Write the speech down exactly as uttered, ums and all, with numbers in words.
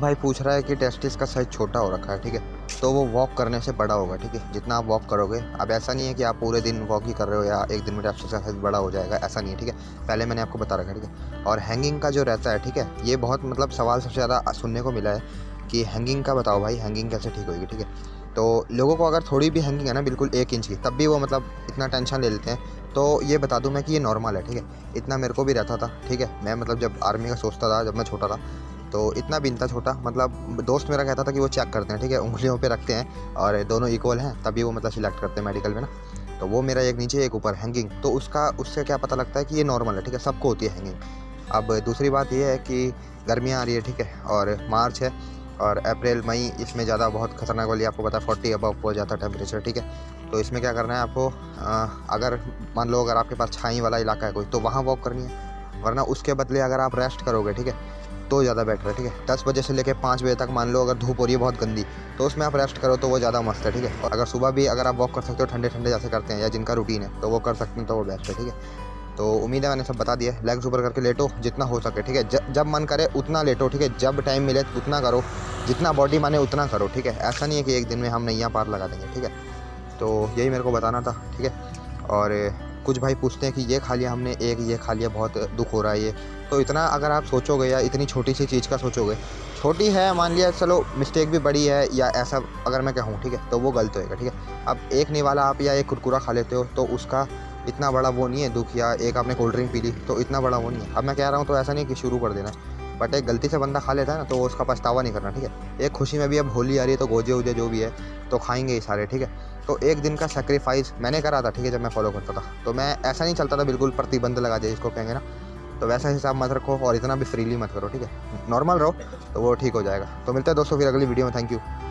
भाई पूछ रहा है कि टेस्टिस का साइज छोटा हो रखा है, ठीक है, तो वो वॉक करने से बड़ा होगा, ठीक है, जितना आप वॉक करोगे। अब ऐसा नहीं है कि आप पूरे दिन वॉक ही कर रहे हो या एक दिन में टेस्टिस का साइज बड़ा हो जाएगा, ऐसा नहीं है, ठीक है, पहले मैंने आपको बता रखा है, ठीक है। और हैंगिंग का जो रहता है, ठीक है, ये बहुत मतलब सवाल सबसे ज़्यादा सुनने को मिला है कि हैंगिंग का बताओ भाई, हैंगिंग कैसे ठीक होगी, ठीक है। तो लोगों को अगर थोड़ी भी हैंगिंग है ना, बिल्कुल एक इंच की, तब भी वो मतलब इतना टेंशन ले लेते हैं। तो ये बता दूं मैं कि ये नॉर्मल है, ठीक है, इतना मेरे को भी रहता था, ठीक है। मैं मतलब जब आर्मी का सोचता था, जब मैं छोटा था, तो इतना भी नहीं था छोटा, मतलब दोस्त मेरा कहता था कि वो चेक करते हैं, ठीक है, उंगलियों पर रखते हैं और दोनों इक्वल हैं तभी वो मतलब सिलेक्ट करते हैं मेडिकल में ना। तो वो मेरा एक नीचे एक ऊपर हैंगिंग, तो उसका उससे क्या पता लगता है कि ये नॉर्मल है, ठीक है, सबको होती है हैंगिंग। अब दूसरी बात ये है कि गर्मियाँ आ रही है, ठीक है, और मार्च है और अप्रैल मई, इसमें ज़्यादा बहुत खतरनाक वाली आपको पता है फोर्टी अबव हो जाता है टेम्परेचर, ठीक है। तो इसमें क्या करना है आपको, आ, अगर मान लो अगर आपके पास छाई वाला इलाका है कोई, तो वहाँ वॉक करनी है, वरना उसके बदले अगर आप रेस्ट करोगे, ठीक है, तो ज़्यादा बेटर है, ठीक है। दस बजे से लेकर पाँच बजे तक मान लो अगर धूप हो रही है बहुत गंदी, तो उसमें आप रेस्ट करो तो वो ज़्यादा मस्त है, ठीक है। और अगर सुबह भी अगर आप वॉक कर सकते हो, ठंडे ठंडे जैसे करते हैं या जिनका रूटीन है तो वो कर सकते हैं, तो वो बेस्ट है, ठीक है। तो उम्मीद है मैंने सब बता दिया। लेग्स ऊपर करके लेटो जितना हो सके, ठीक है, जब जब मन करे उतना लेटो, ठीक है, जब टाइम मिले उतना करो, जितना बॉडी माने उतना करो, ठीक है। ऐसा नहीं है कि एक दिन में हम नैयाँ पार लगा देंगे, ठीक है। तो यही मेरे को बताना था, ठीक है। और कुछ भाई पूछते हैं कि ये खा लिया हमने एक, ये खा लिया, बहुत दुख हो रहा है ये, तो इतना अगर आप सोचोगे या इतनी छोटी सी चीज़ का सोचोगे, छोटी है मान लिया चलो, मिस्टेक भी बड़ी है या ऐसा अगर मैं कहूँ, ठीक है, तो वो गलत होएगा, ठीक है। अब एक निवाला आप या एक कुरकुरा खा लेते हो तो उसका इतना बड़ा वो नहीं है दुख, या एक आपने कोल्ड ड्रिंक पी ली तो इतना बड़ा वो नहीं है। अब मैं कह रहा हूँ तो ऐसा नहीं कि शुरू कर देना, बट एक गलती से बंदा खा लेता है ना, तो उसका पछतावा नहीं करना, ठीक है। एक खुशी में भी, अब होली आ रही है तो गोजे वोजे जो भी है तो खाएंगे ही सारे, ठीक है। तो एक दिन का सेक्रीफाइस मैंने करा था, ठीक है, जब मैं फॉलो करता था, तो मैं ऐसा नहीं चलता था बिल्कुल प्रतिबंध लगा दिया जिसको कहेंगे ना, तो वैसा हिसाब मत रखो और इतना भी फ्रीली मत करो, ठीक है, नॉर्मल रहो तो वो ठीक हो जाएगा। तो मिलते हैं दोस्तों फिर अगली वीडियो में, थैंक यू।